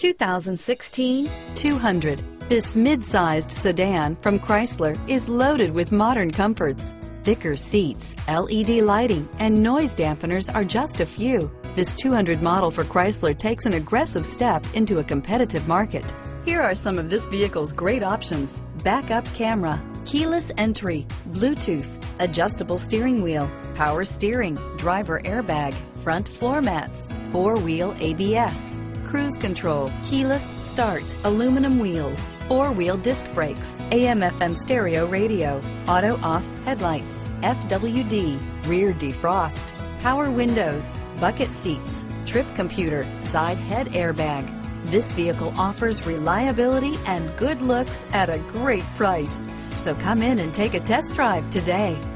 2016 200. This mid-sized sedan from Chrysler is loaded with modern comforts. Thicker seats, LED lighting, and noise dampeners are just a few. This 200 model for Chrysler takes an aggressive step into a competitive market. Here are some of this vehicle's great options: backup camera, keyless entry, Bluetooth, adjustable steering wheel, power steering, driver airbag, front floor mats, four-wheel ABS, cruise control, keyless start, aluminum wheels, four-wheel disc brakes, AM/FM stereo radio, auto-off headlights, FWD, rear defrost, power windows, bucket seats, trip computer, side head airbag. This vehicle offers reliability and good looks at a great price. So come in and take a test drive today.